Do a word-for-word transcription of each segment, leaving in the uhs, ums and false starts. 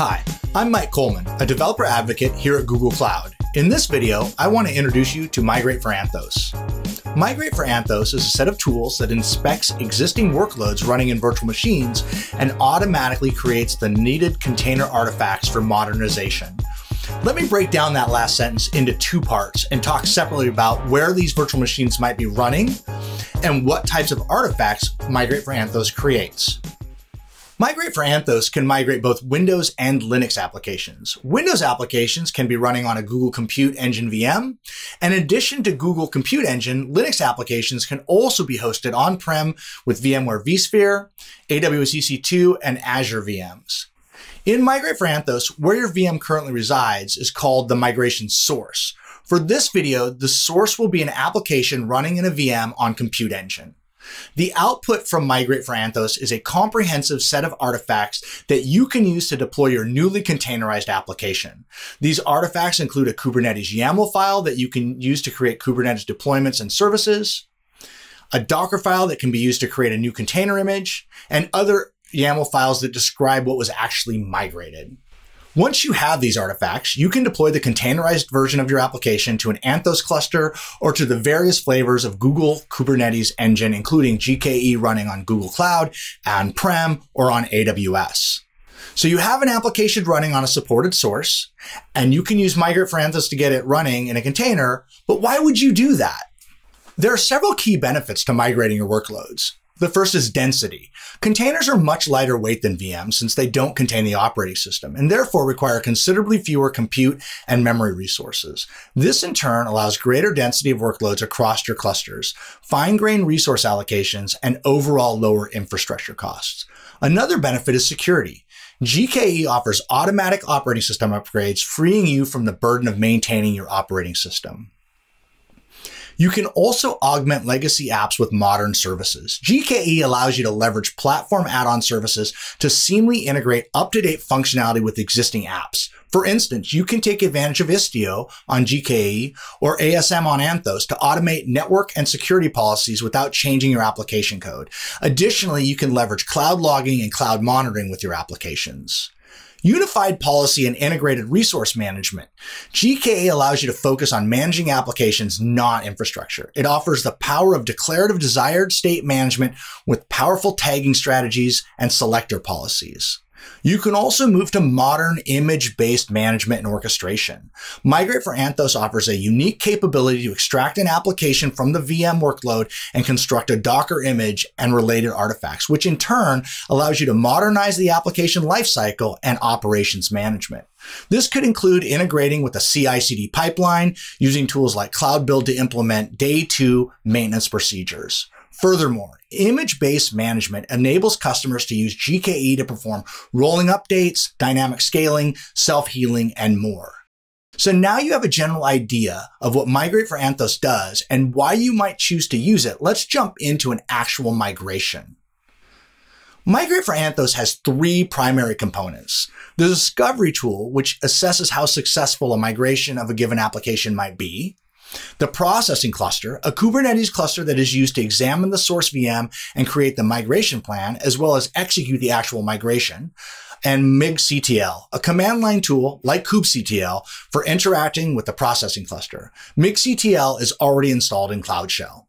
Hi, I'm Mike Coleman, a developer advocate here at Google Cloud. In this video, I want to introduce you to Migrate for Anthos. Migrate for Anthos is a set of tools that inspects existing workloads running in virtual machines and automatically creates the needed container artifacts for modernization. Let me break down that last sentence into two parts and talk separately about where these virtual machines might be running and what types of artifacts Migrate for Anthos creates. Migrate for Anthos can migrate both Windows and Linux applications. Windows applications can be running on a Google Compute Engine V M. In addition to Google Compute Engine, Linux applications can also be hosted on-prem with VMware vSphere, A W S E C two, and Azure V Ms. In Migrate for Anthos, where your V M currently resides is called the migration source. For this video, the source will be an application running in a V M on Compute Engine. The output from Migrate for Anthos is a comprehensive set of artifacts that you can use to deploy your newly containerized application. These artifacts include a Kubernetes YAML file that you can use to create Kubernetes deployments and services, a Docker file that can be used to create a new container image, and other YAML files that describe what was actually migrated. Once you have these artifacts, you can deploy the containerized version of your application to an Anthos cluster or to the various flavors of Google Kubernetes Engine, including G K E running on Google Cloud, on-prem, or on A W S. So you have an application running on a supported source, and you can use Migrate for Anthos to get it running in a container, but why would you do that? There are several key benefits to migrating your workloads. The first is density. Containers are much lighter weight than V Ms since they don't contain the operating system and therefore require considerably fewer compute and memory resources. This in turn allows greater density of workloads across your clusters, fine-grained resource allocations, and overall lower infrastructure costs. Another benefit is security. G K E offers automatic operating system upgrades, freeing you from the burden of maintaining your operating system. You can also augment legacy apps with modern services. G K E allows you to leverage platform add-on services to seamlessly integrate up-to-date functionality with existing apps. For instance, you can take advantage of Istio on G K E or A S M on Anthos to automate network and security policies without changing your application code. Additionally, you can leverage cloud logging and cloud monitoring with your applications. Unified policy and integrated resource management. G K E allows you to focus on managing applications, not infrastructure. It offers the power of declarative desired state management with powerful tagging strategies and selector policies. You can also move to modern image-based management and orchestration. Migrate for Anthos offers a unique capability to extract an application from the V M workload and construct a Docker image and related artifacts, which in turn allows you to modernize the application lifecycle and operations management. This could include integrating with a C I C D pipeline, using tools like Cloud Build to implement day two maintenance procedures. Furthermore, image-based management enables customers to use G K E to perform rolling updates, dynamic scaling, self-healing, and more. So now you have a general idea of what Migrate for Anthos does and why you might choose to use it. Let's jump into an actual migration. Migrate for Anthos has three primary components. The discovery tool, which assesses how successful a migration of a given application might be. The processing cluster, a Kubernetes cluster that is used to examine the source V M and create the migration plan, as well as execute the actual migration. And migctl, a command line tool like kubectl for interacting with the processing cluster. Migctl is already installed in Cloud Shell.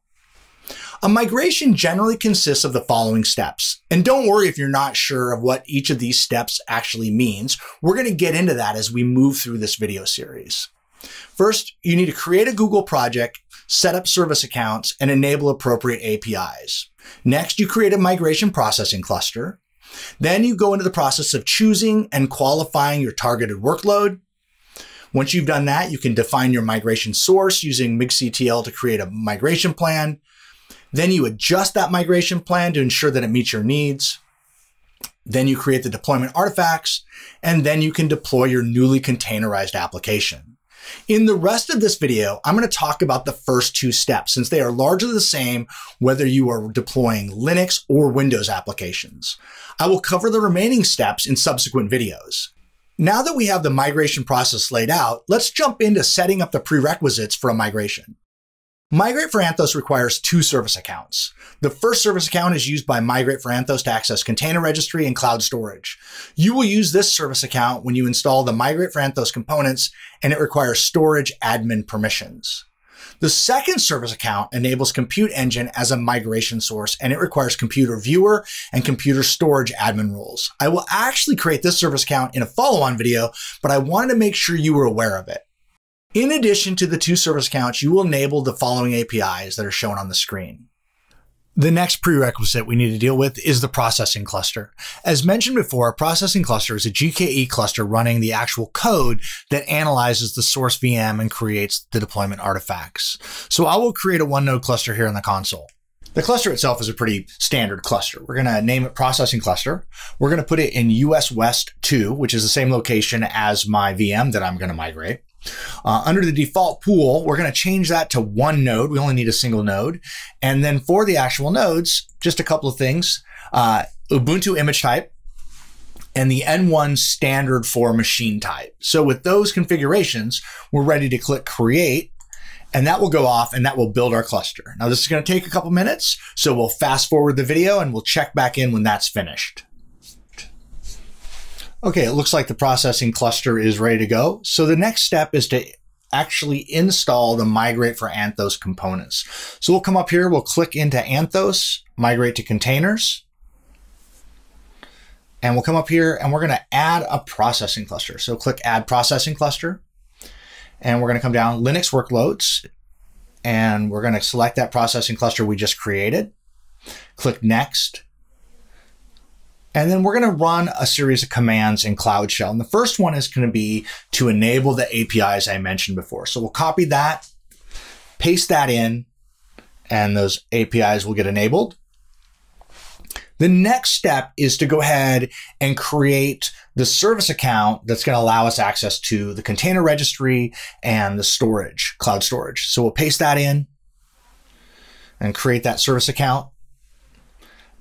A migration generally consists of the following steps. And don't worry if you're not sure of what each of these steps actually means. We're going to get into that as we move through this video series. First, you need to create a Google project, set up service accounts, and enable appropriate A P Is. Next, you create a migration processing cluster. Then you go into the process of choosing and qualifying your targeted workload. Once you've done that, you can define your migration source using migctl to create a migration plan. Then you adjust that migration plan to ensure that it meets your needs. Then you create the deployment artifacts, and then you can deploy your newly containerized application. In the rest of this video, I'm going to talk about the first two steps since they are largely the same whether you are deploying Linux or Windows applications. I will cover the remaining steps in subsequent videos. Now that we have the migration process laid out, let's jump into setting up the prerequisites for a migration. Migrate for Anthos requires two service accounts. The first service account is used by Migrate for Anthos to access Container Registry and Cloud Storage. You will use this service account when you install the Migrate for Anthos components, and it requires storage admin permissions. The second service account enables Compute Engine as a migration source, and it requires computer viewer and computer storage admin roles. I will actually create this service account in a follow-on video, but I wanted to make sure you were aware of it. In addition to the two service accounts, you will enable the following A P Is that are shown on the screen. The next prerequisite we need to deal with is the processing cluster. As mentioned before, a processing cluster is a G K E cluster running the actual code that analyzes the source V M and creates the deployment artifacts. So I will create a one node cluster here in the console. The cluster itself is a pretty standard cluster. We're going to name it processing cluster. We're going to put it in U S West two, which is the same location as my V M that I'm going to migrate. Uh, under the default pool, we're going to change that to one node. We only need a single node. And then for the actual nodes, just a couple of things, uh, Ubuntu image type and the N one standard for machine type. So with those configurations, we're ready to click create, and that will go off and that will build our cluster. Now this is going to take a couple minutes, so we'll fast forward the video and we'll check back in when that's finished. Okay, it looks like the processing cluster is ready to go. So the next step is to actually install the Migrate for Anthos components. So we'll come up here, we'll click into Anthos, migrate to containers, and we'll come up here and we're gonna add a processing cluster. So click add processing cluster, and we're gonna come down Linux workloads, and we're gonna select that processing cluster we just created, click next. And then we're going to run a series of commands in Cloud Shell. And the first one is going to be to enable the A P Is I mentioned before. So we'll copy that, paste that in, and those A P Is will get enabled. The next step is to go ahead and create the service account that's going to allow us access to the container registry and the storage, cloud storage. So we'll paste that in and create that service account.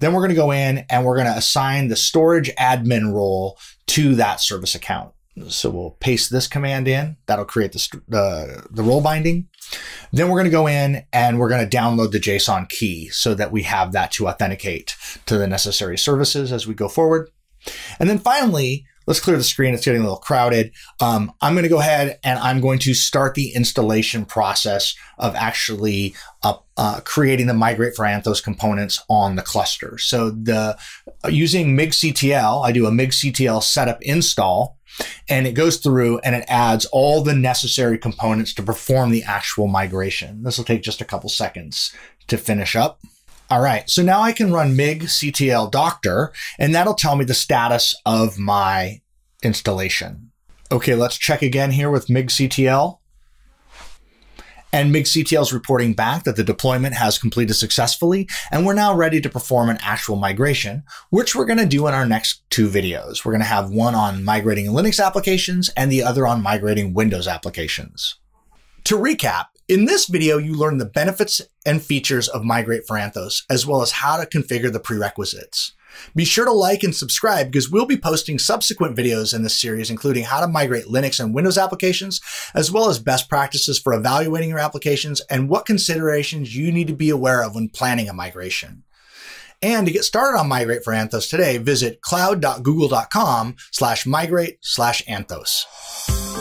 Then we're going to go in and we're going to assign the storage admin role to that service account. So we'll paste this command in. That'll create the, uh, the role binding. Then we're going to go in and we're going to download the JSON key so that we have that to authenticate to the necessary services as we go forward. And then finally, let's clear the screen. It's getting a little crowded. Um, I'm going to go ahead and I'm going to start the installation process of actually uh, uh, creating the Migrate for Anthos components on the cluster. So the uh, using migctl, I do a migctl setup install, and it goes through and it adds all the necessary components to perform the actual migration. This will take just a couple seconds to finish up. All right, so now I can run migctl doctor, and that'll tell me the status of my installation. Okay, let's check again here with migctl. And migctl is reporting back that the deployment has completed successfully, and we're now ready to perform an actual migration, which we're gonna do in our next two videos. We're gonna have one on migrating Linux applications and the other on migrating Windows applications. To recap, in this video, you learned the benefits and features of Migrate for Anthos, as well as how to configure the prerequisites. Be sure to like and subscribe because we'll be posting subsequent videos in this series, including how to migrate Linux and Windows applications, as well as best practices for evaluating your applications and what considerations you need to be aware of when planning a migration. And to get started on Migrate for Anthos today, visit cloud dot google dot com slash migrate slash Anthos.